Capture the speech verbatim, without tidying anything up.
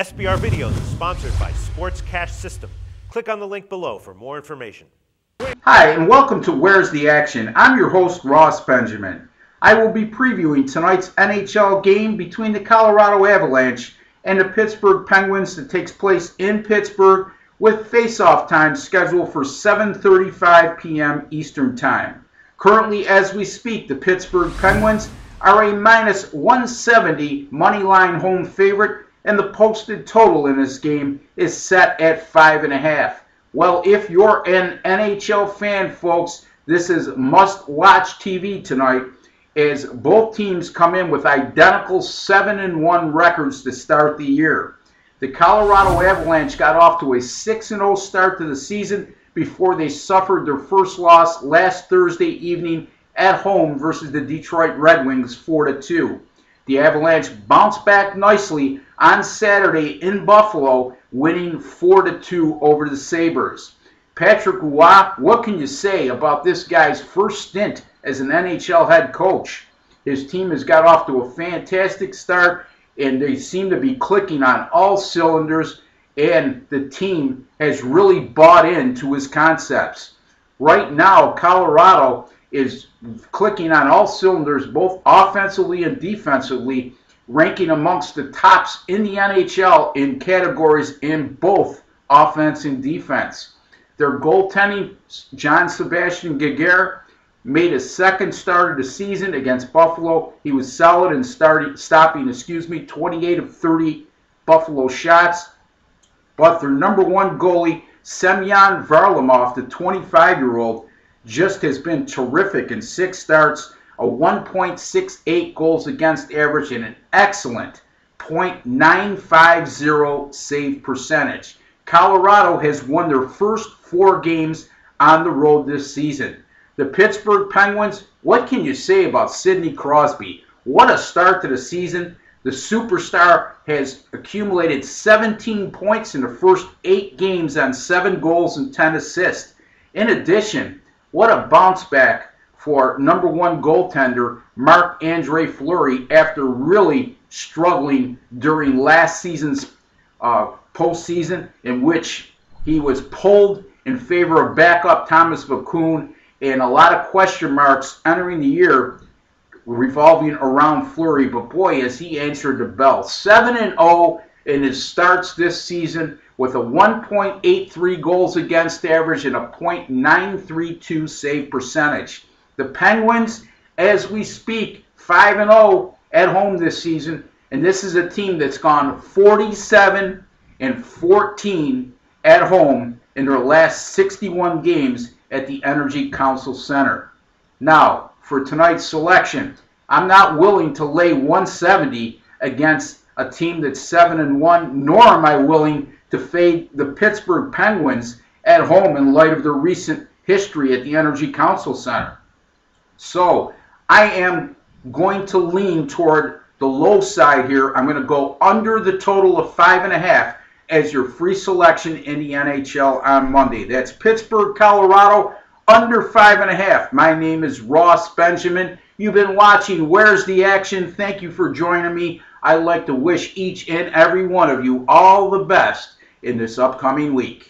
S B R Videos is sponsored by Sports Cash System. Click on the link below for more information. Hi, and welcome to Where's the Action? I'm your host, Ross Benjamin. I will be previewing tonight's N H L game between the Colorado Avalanche and the Pittsburgh Penguins that takes place in Pittsburgh, with face-off time scheduled for seven thirty-five p m Eastern Time. Currently, as we speak, the Pittsburgh Penguins are a minus one seventy moneyline home favorite, and the posted total in this game is set at five point five. Well, if you're an N H L fan, folks, this is must-watch T V tonight, as both teams come in with identical seven and one records to start the year. The Colorado Avalanche got off to a six and oh start to the season before they suffered their first loss last Thursday evening at home versus the Detroit Red Wings four to two. The Avalanche bounced back nicely on Saturday in Buffalo, winning four to two over the Sabres. Patrick Wah, what can you say about this guy's first stint as an N H L head coach? His team has got off to a fantastic start, and they seem to be clicking on all cylinders, and the team has really bought into his concepts. Right now, Colorado is clicking on all cylinders, both offensively and defensively, ranking amongst the tops in the N H L in categories in both offense and defense. Their goaltending, John Sebastian Giguere, made his second start of the season against Buffalo. He was solid in starting, stopping, excuse me, twenty-eight of thirty Buffalo shots. But their number one goalie, Semyon Varlamov, the twenty-five-year-old, just has been terrific in six starts, a one point six eight goals against average, and an excellent point nine five zero save percentage. Colorado has won their first four games on the road this season. The Pittsburgh Penguins, what can you say about Sidney Crosby? What a start to the season. The superstar has accumulated seventeen points in the first eight games on seven goals and ten assists. In addition, what a bounce back for number one goaltender Marc-Andre Fleury after really struggling during last season's uh, postseason, in which he was pulled in favor of backup Thomas Vokoun, and a lot of question marks entering the year revolving around Fleury, but boy, has he answered the bell. seven and oh in his starts this season with a one point eight three goals against average and a point nine three two save percentage. The Penguins, as we speak, five and oh at home this season, and this is a team that's gone forty-seven and fourteen at home in their last sixty-one games at the Energy Council Center. Now, for tonight's selection, I'm not willing to lay one seventy against a team that's seven and one, nor am I willing to fade the Pittsburgh Penguins at home in light of their recent history at the Energy Council Center. So, I am going to lean toward the low side here. I'm going to go under the total of five and a half. As your free selection in the N H L on Monday. That's Pittsburgh, Colorado, under five and a half. My name is Ross Benjamin. You've been watching Where's the Action? Thank you for joining me. I'd like to wish each and every one of you all the best in this upcoming week.